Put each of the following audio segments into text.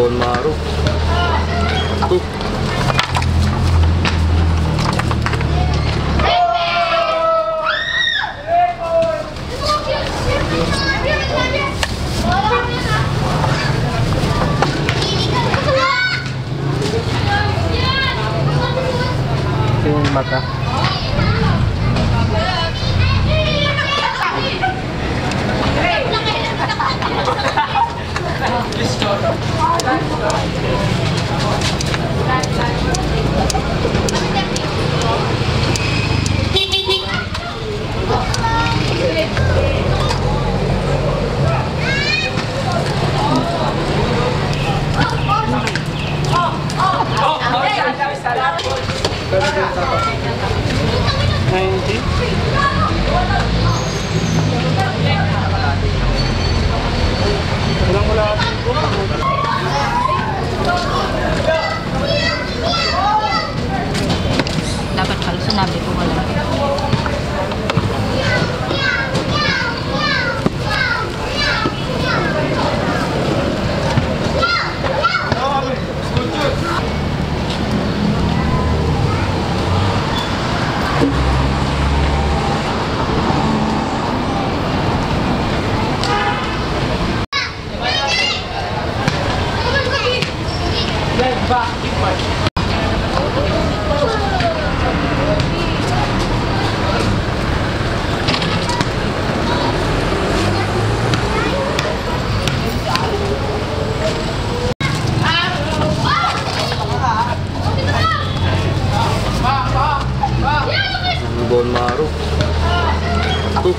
bone marrow. Tuh. Yung baka. Dapat kalau sinabi ko wala. Bone marrow. Tuh.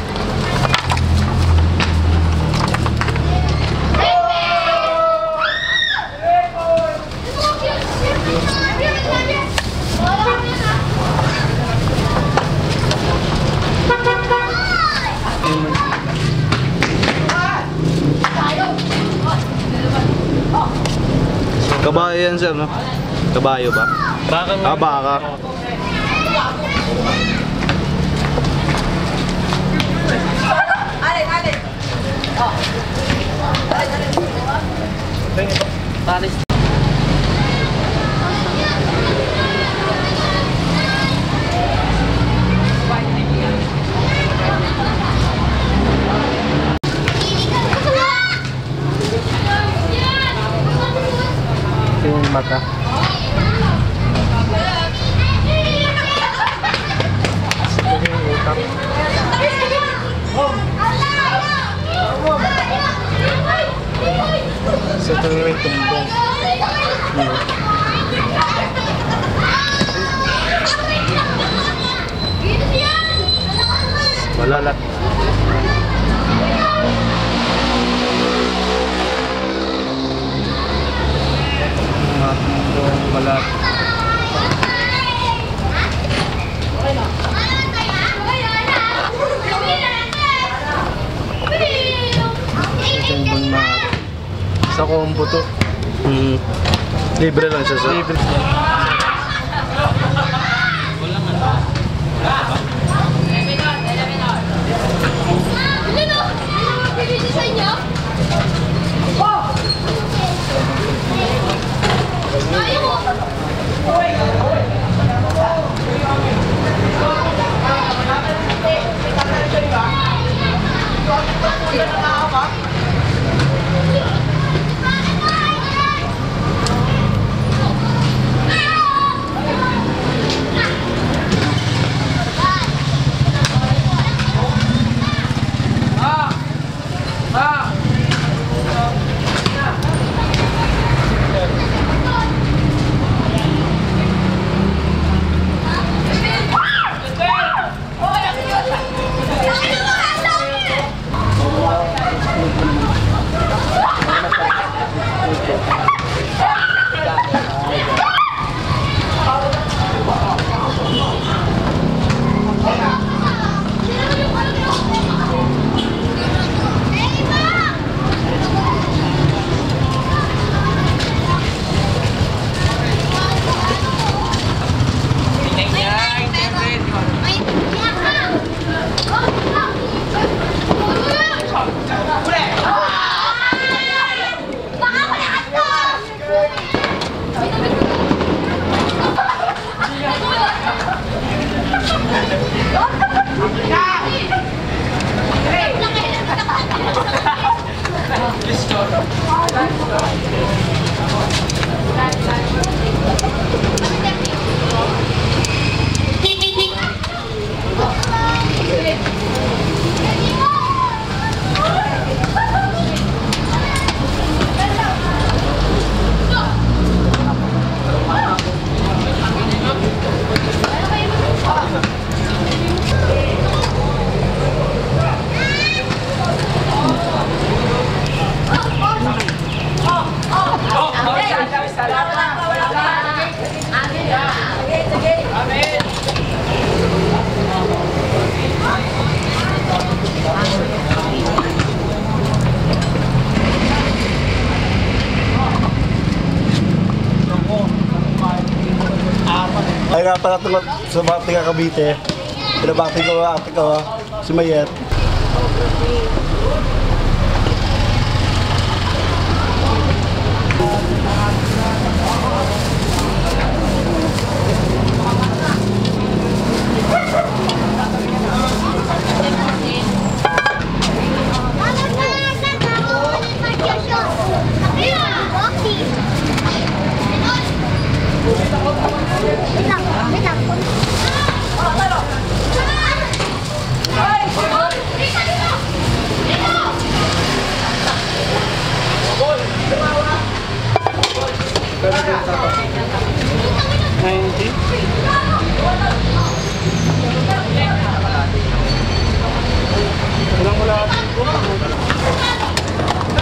Kabayo yan, sir, no? Kabayo ba? Baka. Paris. Yung mata. Sa tuloy tumbong. Malalat. Malalat. Sa combo to. Libre lang siya sa. Libre. Ah! Ay nga pala sa mga tinga Cavite, pinabating ko ang ate ko, si Mayet.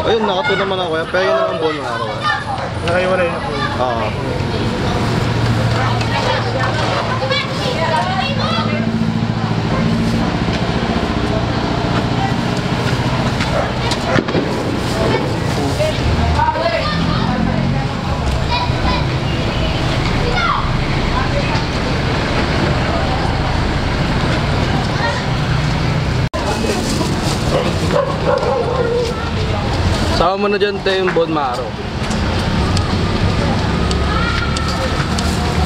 Ayun, nakato naman ako kaya, pero yun lang ang bonong araw. Nakaiwala yun ako. Oo. Sama mo na dyan tayo yung Bon Maro.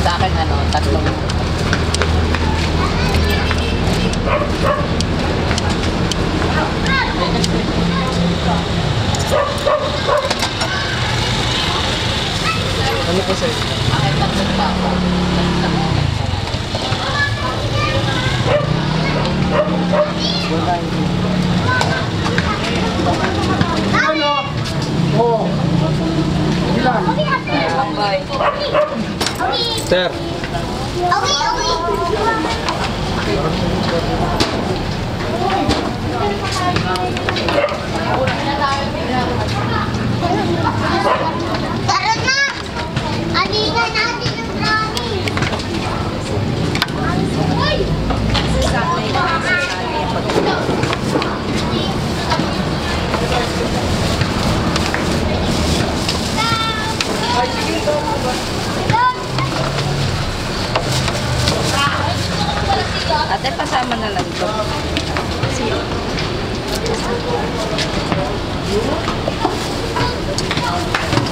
Sa akin ano, 3. Ano po sa'yo? Akin 3 pa ako. Wala yun. Oh, bilang. Bye. Ter. Ate, pasama na lang ito. Siya.